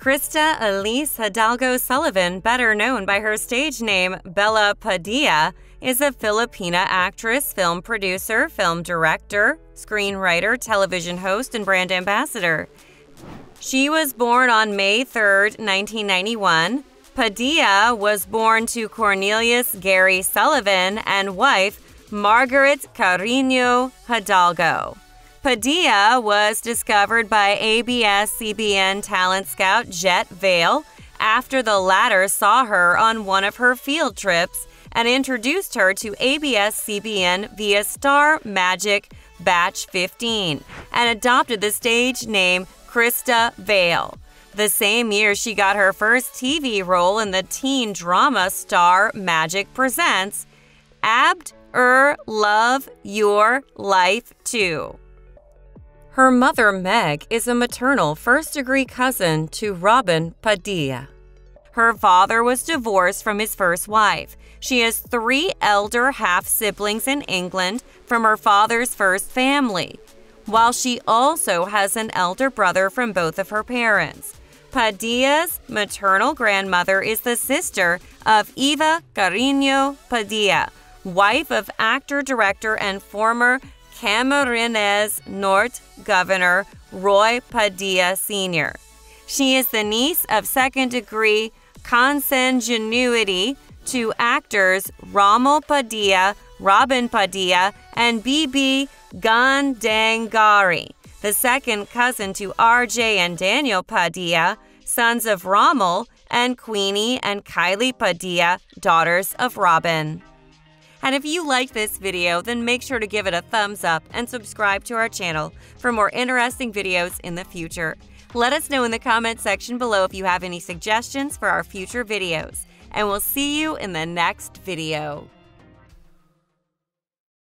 Krista Elise Hidalgo Sullivan, better known by her stage name Bella Padilla, is a Filipina actress, film producer, film director, screenwriter, television host, and brand ambassador. She was born on May 3, 1991. Padilla was born to Cornelius Gary Sullivan and wife Margaret Cariño Hidalgo. Padilla was discovered by ABS-CBN talent scout Jet Vale after the latter saw her on one of her field trips and introduced her to ABS-CBN via Star Magic Batch 15 and adopted the stage name Krista Vale. The same year, she got her first TV role in the teen drama Star Magic Presents Abd Er Love Your Life 2. Her mother, Meg, is a maternal first-degree cousin to Robin Padilla. Her father was divorced from his first wife. She has 3 elder half-siblings in England from her father's first family, while she also has an elder brother from both of her parents. Padilla's maternal grandmother is the sister of Eva Cariño Padilla, wife of actor-director and former Camarines Norte Governor Roy Padilla, Sr. She is the niece of second-degree consanguinity to actors Rommel Padilla, Robin Padilla, and B.B. Gundangari, the second cousin to R.J. and Daniel Padilla, sons of Rommel, and Queenie and Kylie Padilla, daughters of Robin. And if you liked this video, then make sure to give it a thumbs up and subscribe to our channel for more interesting videos in the future. Let us know in the comment section below if you have any suggestions for our future videos, and we'll see you in the next video.